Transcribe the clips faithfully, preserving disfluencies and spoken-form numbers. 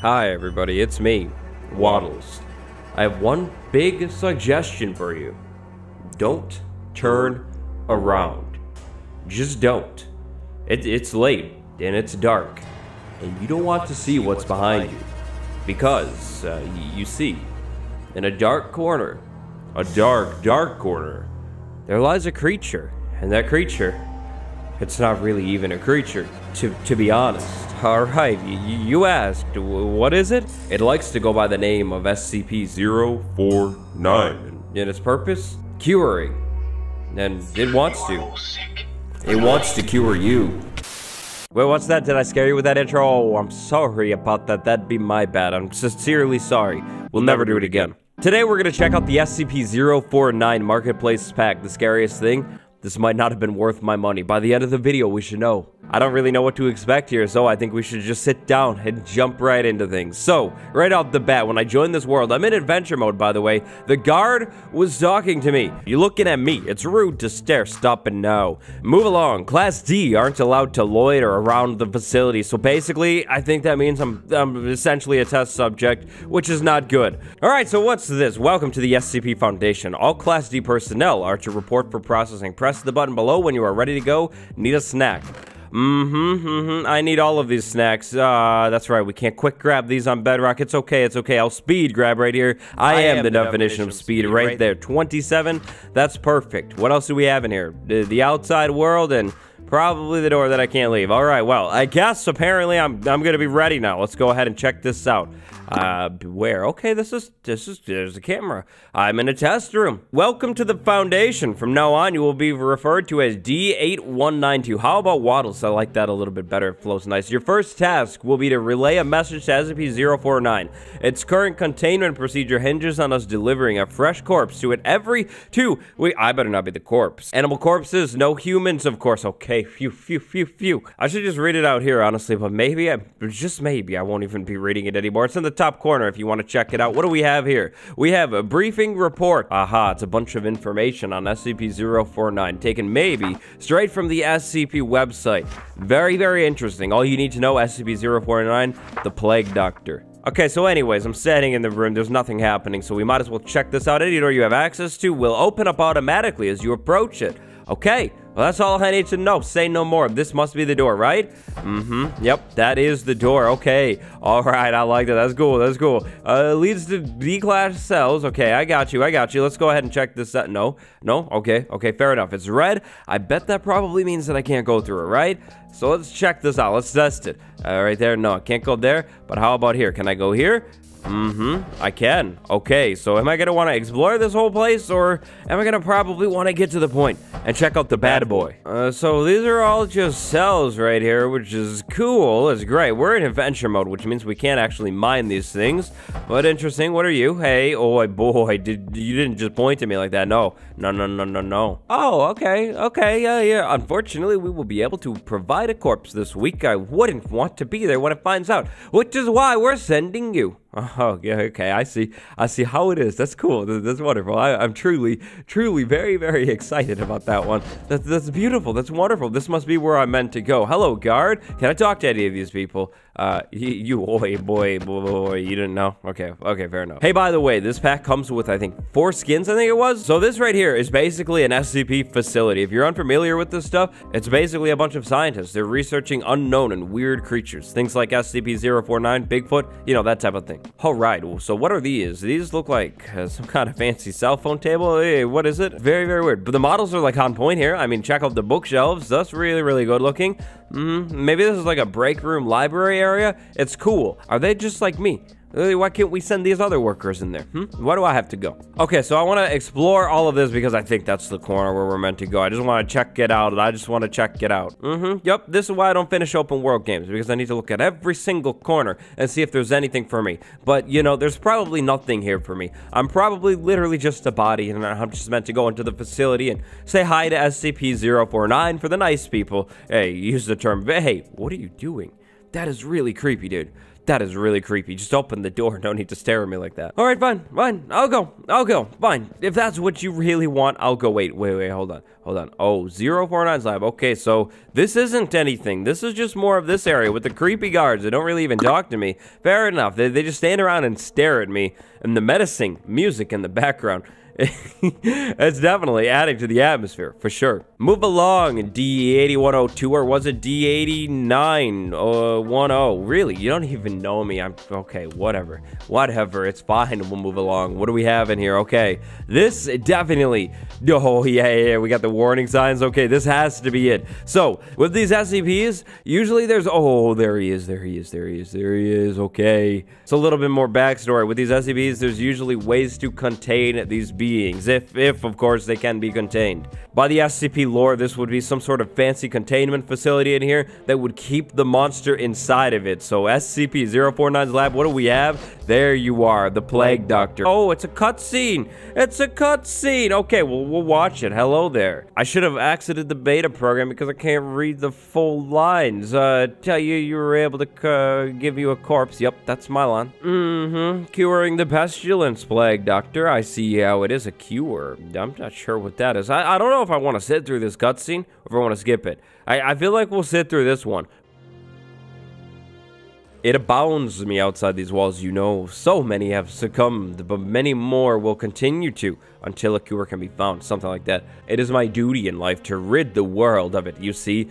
Hi everybody, it's me, Wattles. I have one big suggestion for you. Don't turn around. Just don't. It, it's late and it's dark, and you don't want to see what's behind you. Because, uh, you see, in a dark corner, a dark, dark corner, there lies a creature. And that creature, it's not really even a creature, to, to be honest. Alright, you asked, what is it? It likes to go by the name of S C P zero four nine. And its purpose? Curing. And it wants to. It wants to cure you. Wait, what's that? Did I scare you with that intro? Oh, I'm sorry about that. That'd be my bad. I'm sincerely sorry. We'll never do it again. Today we're gonna check out the S C P zero four nine Marketplace Pack, the scariest thing. This might not have been worth my money. By the end of the video, we should know. I don't really know what to expect here, so I think we should just sit down and jump right into things. So, right off the bat, when I joined this world, I'm in adventure mode, by the way. The guard was talking to me. You're looking at me. It's rude to stare, stop, and no. Move along. Class D aren't allowed to loiter around the facility, so basically, I think that means I'm, I'm essentially a test subject, which is not good. Alright, so what's this? Welcome to the S C P Foundation. All Class D personnel are to report for processing. Press the button below when you are ready to go. Need a snack. Mm-hmm, mm-hmm. I need all of these snacks. Uh, that's right. We can't quick grab these on bedrock. It's okay. It's okay. I'll speed grab right here. I, I am, am the definition, definition of speed, speed right, right there. twenty-seven. That's perfect. What else do we have in here? The, the outside world and probably the door that I can't leave. All right. Well, I guess apparently I'm I'm gonna be ready now. Let's go ahead and check this out. Uh, beware. Okay, this is this is there's a camera. I'm in a test room. Welcome to the Foundation. From now on, you will be referred to as D eight one nine two. How about Wattles? I like that a little bit better. It flows nice. Your first task will be to relay a message to S C P zero four nine. Its current containment procedure hinges on us delivering a fresh corpse to it every two. Wait, I better not be the corpse. Animal corpses, no humans, of course. Okay. Phew, phew, phew, phew. I should just read it out here, honestly, but maybe, I, just maybe, I won't even be reading it anymore. It's in the top corner if you want to check it out. What do we have here? We have a briefing report. Aha, it's a bunch of information on S C P zero four nine, taken maybe straight from the S C P website. Very, very interesting. All you need to know, S C P zero four nine, the Plague Doctor. Okay, so anyways, I'm standing in the room, there's nothing happening, so we might as well check this out. Any door you have access to will open up automatically as you approach it. Okay. Well, that's all I need to know. Say no more. This must be the door, right? Mm-hmm. Yep, that is the door. Okay. All right, I like that. That's cool. That's cool. Uh, leads to D-class cells. Okay, I got you. I got you. Let's go ahead and check this out. No. No? Okay. Okay, fair enough. It's red. I bet that probably means that I can't go through it, right? So let's check this out. Let's test it. Uh, right there. No, I can't go there. But how about here? Can I go here? Mm-hmm. I can. Okay, so am I gonna want to explore this whole place, or am I gonna probably want to get to the point and check out the bad boy? Uh, so these are all just cells right here, which is cool. It's great. We're in adventure mode, which means we can't actually mine these things. But interesting. What are you? Hey, oh boy, did you didn't just point at me like that? No, no, no, no, no, no. Oh, okay, okay, yeah, yeah. Unfortunately, we will be able to provide a corpse this week. I wouldn't want to be there when it finds out, which is why we're sending you. Oh, yeah, okay, I see. I see how it is. That's cool. That's wonderful. I, I'm truly, truly very, very excited about that one. That's, that's beautiful. That's wonderful. This must be where I'm meant to go. Hello, guard. Can I talk to any of these people? Uh, you, oh, boy, boy, boy, you didn't know? Okay, okay, fair enough. Hey, by the way, this pack comes with, I think, four skins, I think it was? So this right here is basically an S C P facility. If you're unfamiliar with this stuff, it's basically a bunch of scientists. They're researching unknown and weird creatures. Things like S C P zero four nine, Bigfoot, you know, that type of thing. All right, so what are these? These look like uh, some kind of fancy cell phone table. Hey, what is it? Very, very weird. But the models are like on point here. I mean, check out the bookshelves. That's really, really good looking. Mm-hmm. Maybe this is like a break room library area. It's cool. Are they just like me? Why can't we send these other workers in there? Hmm? Why do I have to go? Okay, so I want to explore all of this because I think that's the corner where we're meant to go. I just want to check it out. I just want to check it out. Mm-hmm. Yep, this is why I don't finish open world games, because I need to look at every single corner and see if there's anything for me. But, you know, there's probably nothing here for me. I'm probably literally just a body, and I'm just meant to go into the facility and say hi to S C P zero four nine for the nice people. Hey, use the term, hey, what are you doing? That is really creepy, dude. That is really creepy. Just open the door. No need to stare at me like that. All right, fine, fine. I'll go. I'll go. Fine. If that's what you really want, I'll go. Wait, wait, wait. Hold on. Hold on. Oh, zero four nine's lab. Okay, so this isn't anything. This is just more of this area with the creepy guards. They don't really even talk to me. Fair enough. They, they just stand around and stare at me. And the menacing music in the background. It's definitely adding to the atmosphere, for sure. Move along, D eighty-one oh two, or was it D eighty-nine ten? Really, you don't even know me. I'm, okay, whatever. Whatever, it's fine, we'll move along. What do we have in here? Okay, this definitely, oh yeah, yeah, we got the warning signs. Okay, this has to be it. So, with these S C Ps, usually there's, oh, there he is, there he is, there he is, there he is, okay. It's a little bit more backstory. With these S C Ps, there's usually ways to contain these beasts. Beings, if, if of course they can be contained. By the S C P lore, this would be some sort of fancy containment facility in here that would keep the monster inside of it. So S C P zero four nine's lab, what do we have? There you are, the plague doctor. Oh, it's a cutscene. It's a cutscene. Okay, well, we'll watch it. Hello there. I should have exited the beta program because I can't read the full lines. Uh, tell you you were able to uh, give you a corpse. Yep, that's my line. Mm-hmm. Curing the pestilence, plague doctor. I see how it is. A cure. I'm not sure what that is. I, I don't know if I want to sit through this cutscene or if I want to skip it. I, I feel like we'll sit through this one. It abounds me outside these walls, you know. So many have succumbed, but many more will continue to until a cure can be found, something like that. It is my duty in life to rid the world of it, you see.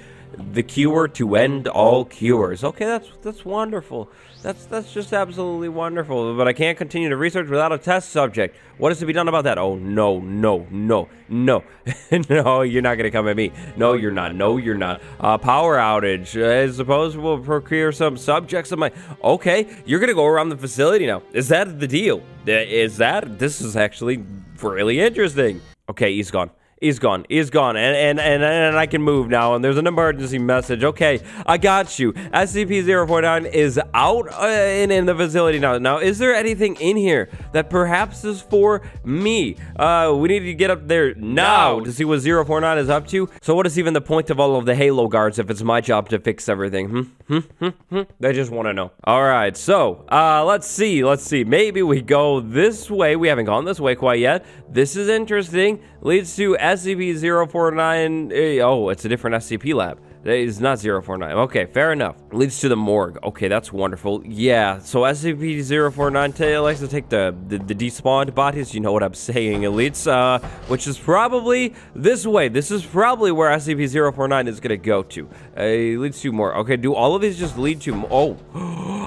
The cure to end all cures. Okay, that's that's wonderful. That's that's just absolutely wonderful. But I can't continue to research without a test subject. What is to be done about that? Oh, no, no, no, no. No, you're not going to come at me. No, you're not. No, you're not. Uh, power outage. I suppose we'll procure some subjects of my... Okay, you're going to go around the facility now. Is that the deal? Is that... This is actually really interesting. Okay, he's gone. He's gone. He's gone. And, and and and I can move now. And there's an emergency message. Okay, I got you. S C P zero four nine is out uh, in, in the facility now. Now, is there anything in here that perhaps is for me? Uh, we need to get up there now to see what zero four nine is up to. So what is even the point of all of the Halo guards if it's my job to fix everything? Hmm? Hmm? Hmm? Hmm? They just want to know. All right. So uh, let's see. Let's see. Maybe we go this way. We haven't gone this way quite yet. This is interesting. Leads to S C P zero four nine. Oh, it's a different S C P lab. It's not zero four nine. Okay, fair enough. Leads to the morgue. Okay, that's wonderful. Yeah, so S C P zero four nine likes to take the, the, the despawned bodies. You know what I'm saying, elites. Uh, which is probably this way. This is probably where S C P zero four nine is going to go to. Uh, leads to more. Okay, do all of these just lead to... Oh,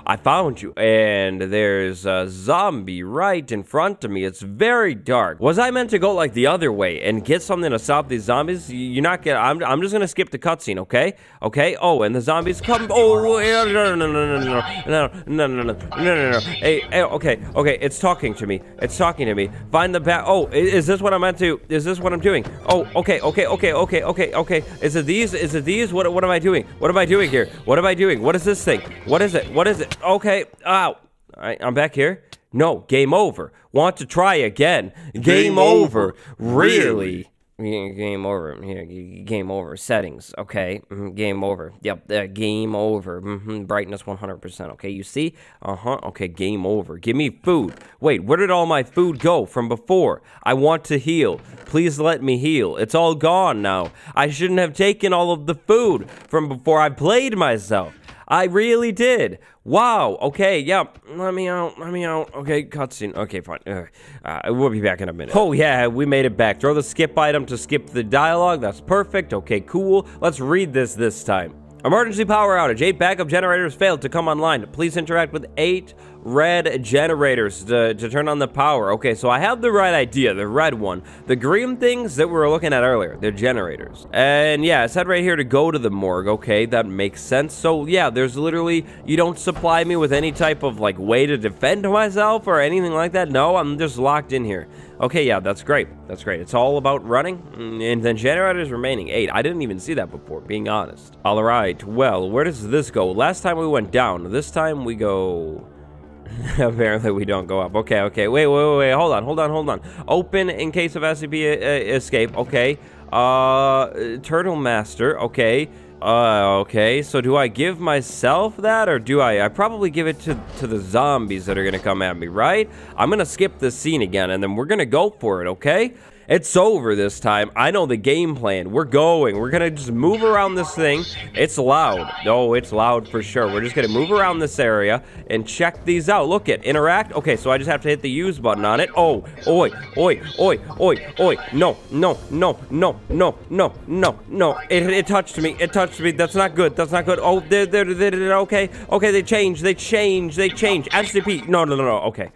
I found you. And there's a zombie right in front of me. It's very dark. Was I meant to go like the other way and get something to stop these zombies? You're not going to... I'm, I'm just going to skip the cutscene, okay? Okay. Oh, and the zombies come. Oh, no, no, no, no, no, no, no, no, no, no, no, no, no. Hey, hey, okay, okay. It's talking to me. It's talking to me. Find the bat. Oh, is this what I'm meant to? Is this what I'm doing? Oh, okay, okay, okay, okay, okay, okay. Is it these? Is it these? What? What am I doing? What am I doing here? What am I doing? What is this thing? What is it? What is it? Okay. Ow. All right. I'm back here. No. Game over. Want to try again? Game over. Really? Game over. Game over. Settings. Okay. Game over. Yep. Uh, game over. Mm-hmm. Brightness one hundred percent. Okay. You see? Uh-huh. Okay. Game over. Give me food. Wait. Where did all my food go from before? I want to heal. Please let me heal. It's all gone now. I shouldn't have taken all of the food from before I played myself. I really did. Wow. Okay. Yep. Yeah. Let me out. Let me out. Okay. Cutscene. Okay. Fine. Uh, we'll be back in a minute. Oh yeah, we made it back. Throw the skip item to skip the dialogue. That's perfect. Okay. Cool. Let's read this this time. Emergency power outage. Eight backup generators failed to come online. Please interact with eight red generators to, to turn on the power. Okay, so I have the right idea, the red one. The green things that we were looking at earlier, they're generators. And yeah, it said right here to go to the morgue. Okay, that makes sense. So yeah, there's literally, you don't supply me with any type of like way to defend myself or anything like that. No, I'm just locked in here. Okay, yeah, that's great. That's great. It's all about running and then generators remaining. Eight. I didn't even see that before, being honest. All right, well, where does this go? Last time we went down. This time we go... Apparently we don't go up. Okay, okay. Wait, wait, wait. Hold on, hold on, hold on. Open in case of S C P uh, escape. Okay. Uh, Turtle Master. Okay. Uh, okay, so do I give myself that, or do I? I probably give it to, to the zombies that are gonna come at me, right? I'm gonna skip this scene again, and then we're gonna go for it, okay? It's over this time. I know the game plan. We're going. We're gonna just move around this thing. It's loud. Oh, it's loud for sure. We're just gonna move around this area and check these out. Look at, interact. Okay, so I just have to hit the use button on it. Oh, oi, oi, oi, oi, oi. No, no, no, no, no, no, no, no. It, it touched me. It touched me. That's not good. That's not good. Oh, they're, they're, they're, they're okay. Okay, they changed. They changed. They changed. S C P. No, no, no, no. Okay.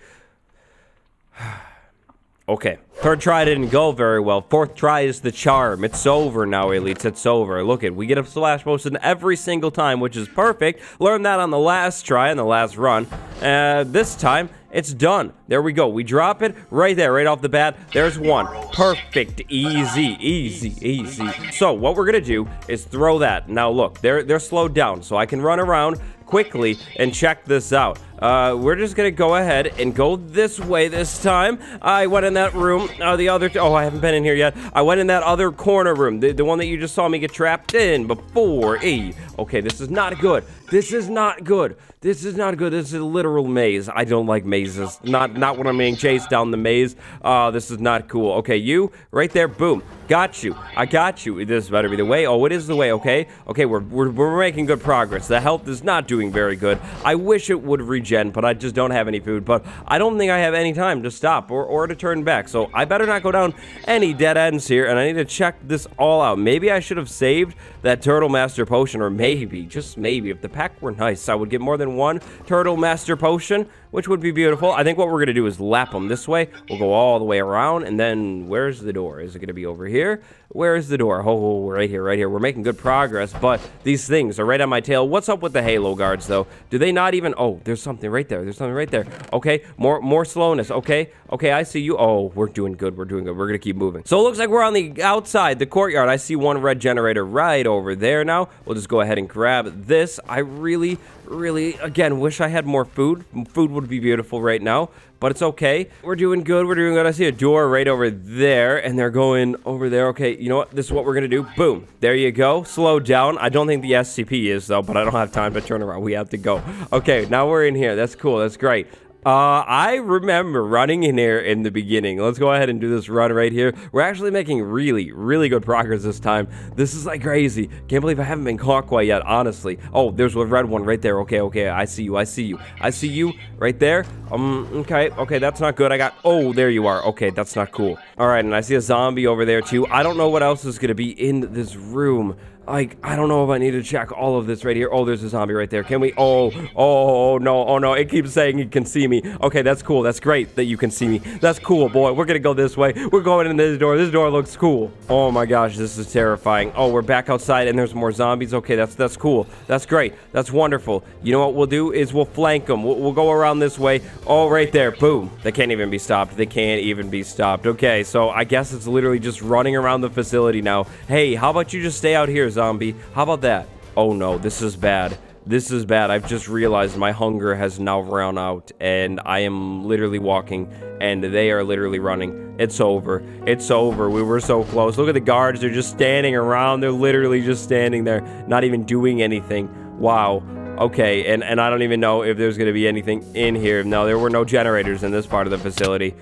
Okay, third try didn't go very well. Fourth try is the charm. It's over now, elites. It's over. Look at, we get a slash motion every single time, which is perfect. Learned that on the last try and the last run. Uh, this time, it's done. There we go. We drop it right there, right off the bat. There's one. Perfect. Easy, easy, easy. So what we're gonna do is throw that. Now look, they're they're slowed down, so I can run around quickly and check this out. Uh, we're just gonna go ahead and go this way this time. I went in that room, uh, the other, oh, I haven't been in here yet. I went in that other corner room, the, the one that you just saw me get trapped in before. E. Okay, this is not good. This is not good. This is not good. This is a literal maze. I don't like mazes. Not, not when I'm being chased down the maze. Uh, this is not cool. Okay, you, right there, boom. Got you. I got you. This better be the way. Oh, it is the way, okay? Okay, we're, we're, we're making good progress. The health is not doing very good. I wish it would regen, but I just don't have any food. But I don't think I have any time to stop or, or to turn back. So I better not go down any dead ends here, and I need to check this all out. Maybe I should have saved that Turtle Master Potion, or maybe, just maybe, if the pack were nice, I would get more than one Turtle Master Potion, which would be beautiful. I think what we're going to do is lap them this way. We'll go all the way around, and then where's the door? Is it going to be over here? Here? Where is the door? Oh, right here, right here. We're making good progress, but these things are right on my tail. What's up with the Halo guards, though? Do they not even... Oh, there's something right there. There's something right there. Okay, more more slowness. Okay, okay, I see you. Oh, we're doing good. We're doing good. We're going to keep moving. So it looks like we're on the outside, the courtyard. I see one red generator right over there now. We'll just go ahead and grab this. I really, really, again, wish I had more food. Food would be beautiful right now. But it's okay. We're doing good. We're doing good. I see a door right over there, and they're going over there. Okay, you know what? This is what we're going to do. Boom. There you go. Slow down. I don't think the S C P is, though, but I don't have time to turn around. We have to go. Okay, now we're in here. That's cool. That's great. Uh, I remember running in here in the beginning. Let's go ahead and do this run right here. We're actually making really, really good progress this time. This is like crazy. Can't believe I haven't been caught quite yet, honestly. Oh, there's a red one right there. Okay, okay, I see you, I see you. I see you right there. Um, okay, okay, that's not good. I got, oh, there you are. Okay, that's not cool. All right, and I see a zombie over there too. I don't know what else is gonna be in this room. Like, I don't know if I need to check all of this right here. Oh, there's a zombie right there. Can we? Oh, oh, no, oh, no. It keeps saying it can see me. Okay, that's cool. That's great that you can see me. That's cool, boy. We're going to go this way. We're going in this door. This door looks cool. Oh, my gosh. This is terrifying. Oh, we're back outside, and there's more zombies. Okay, that's that's cool. That's great. That's wonderful. You know what we'll do is we'll flank them. We'll, we'll go around this way. Oh, right there. Boom. They can't even be stopped. They can't even be stopped. Okay, so I guess it's literally just running around the facility now. Hey, how about you just stay out here, zombie? How about that? Oh no, this is bad. This is bad. I've just realized my hunger has now run out, and I am literally walking, and they are literally running. It's over. It's over. We were so close. Look at the guards. They're just standing around. They're literally just standing there, not even doing anything. Wow. Okay, and, and I don't even know if there's going to be anything in here. No, there were no generators in this part of the facility.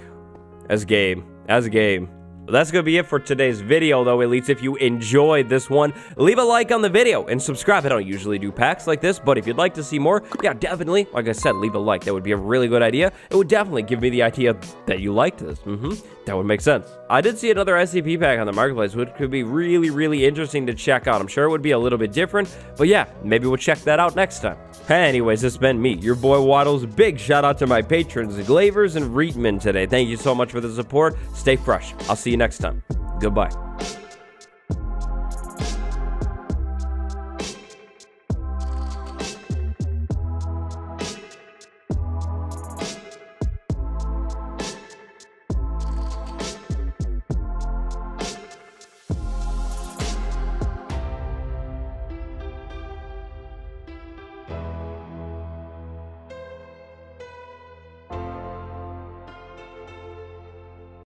As game. As game. That's going to be it for today's video, though, elites. If you enjoyed this one, leave a like on the video and subscribe. I don't usually do packs like this, but if you'd like to see more, yeah, definitely, like I said, leave a like. That would be a really good idea. It would definitely give me the idea that you liked this. Mm-hmm. That would make sense. I did see another S C P pack on the marketplace, which could be really, really interesting to check out. I'm sure it would be a little bit different, but yeah, maybe we'll check that out next time. Anyways, it's been me, your boy Wattles. Big shout out to my patrons, Glavers and Reedman today. Thank you so much for the support. Stay fresh. I'll see you next time. Goodbye.